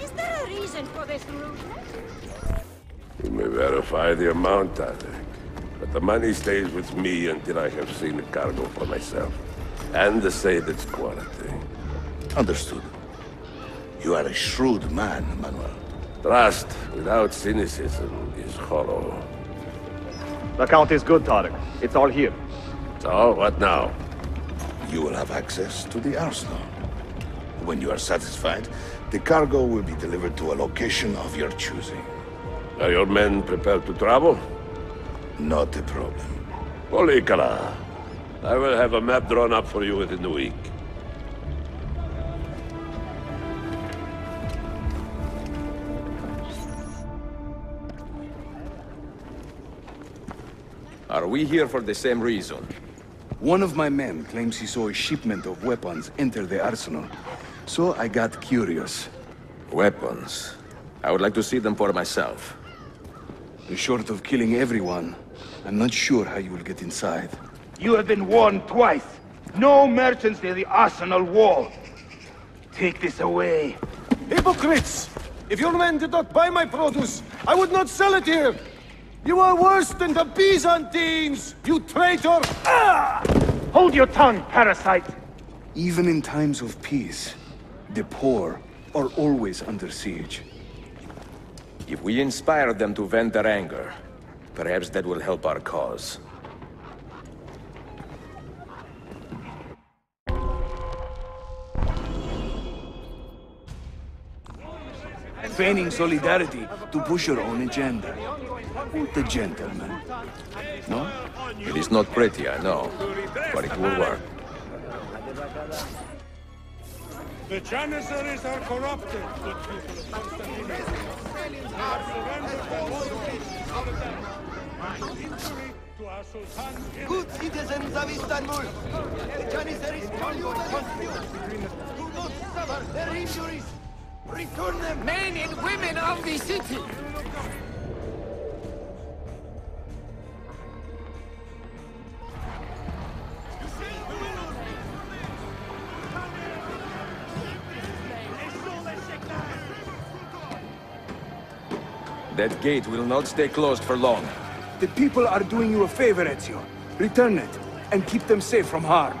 Is there a reason for this rudeness? You may verify the amount, Tarek, but the money stays with me until I have seen the cargo for myself and assayed its quality. Understood. You are a shrewd man, Manuel. Trust without cynicism is hollow. The count is good, Tarek. It's all here. So, what now? You will have access to the arsenal. When you are satisfied, the cargo will be delivered to a location of your choosing. Are your men prepared to travel? Not a problem. Polikala. I will have a map drawn up for you within the week. Are we here for the same reason? One of my men claims he saw a shipment of weapons enter the arsenal. So I got curious. Weapons? I would like to see them for myself. Short of killing everyone, I'm not sure how you will get inside. You have been warned twice. No merchants near the arsenal wall. Take this away. Hypocrites! If your men did not buy my produce, I would not sell it here! You are worse than the Byzantines, you traitor! Ah! Hold your tongue, parasite! Even in times of peace, the poor are always under siege. If we inspire them to vent their anger, perhaps that will help our cause. Feigning solidarity to push your own agenda. What a gentleman. No? It is not pretty, I know, but it will work. The Janissaries are corrupted. Good citizens of Istanbul, the Janissaries call you to constitute. Do not suffer their injuries. Return the men and women of the city. That gate will not stay closed for long. The people are doing you a favor, Ezio. Return it, and keep them safe from harm.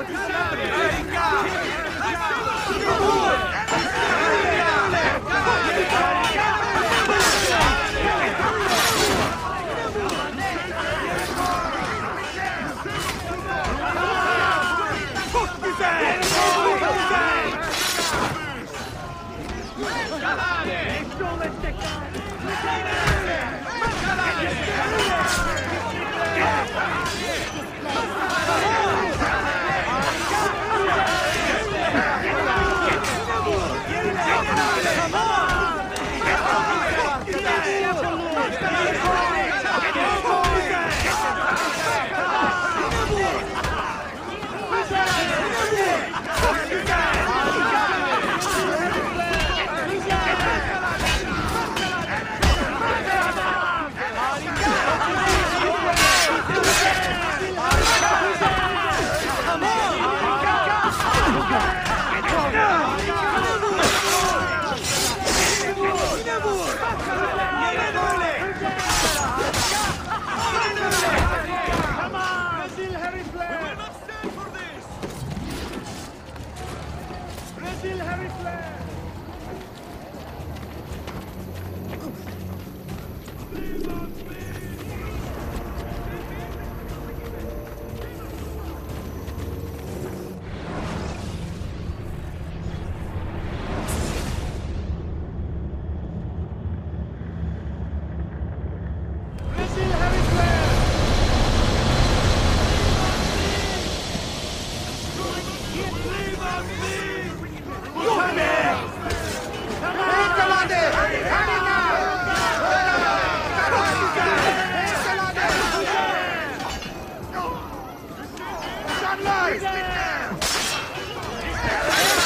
Let's go!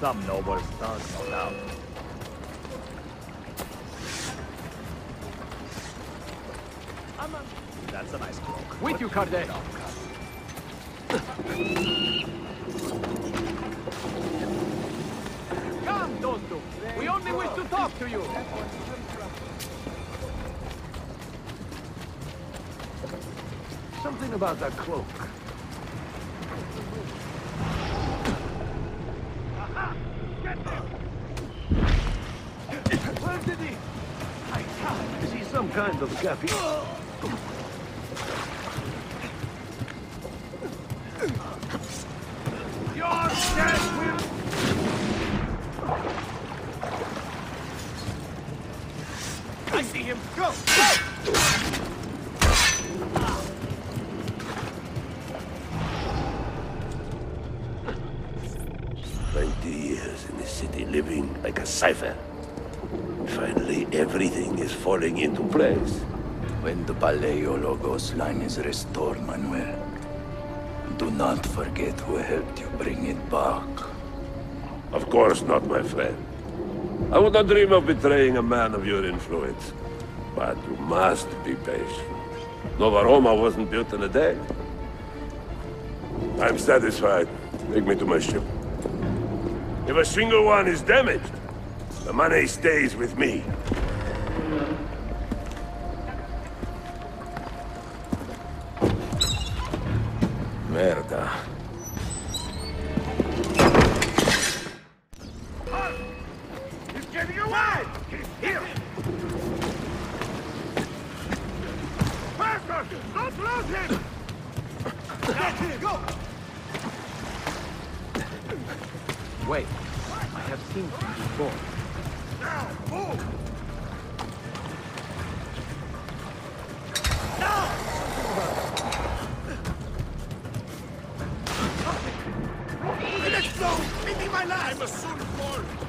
Some noble stars, no doubt. That's a nice cloak. With you, Cardeno. Come, Dostu. We only wish to talk to you. Something about that cloak. Kind of cafe. Your death will... I see him. Go! "20 years in this city living like a cipher. Finally, everything is falling into place." When the Paleologos line is restored, Manuel, do not forget who helped you bring it back. Of course not, my friend. I would not dream of betraying a man of your influence. But you must be patient. Nova Roma wasn't built in a day. I'm satisfied. Take me to my ship. If a single one is damaged, the money stays with me. Merda. He's getting away! He's here! Faster! Don't lose him! That's it! Go! way. I have seen him before. Now, move! Let's go! Maybe my life will soon fall!